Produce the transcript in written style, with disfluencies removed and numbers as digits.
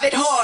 have it hard.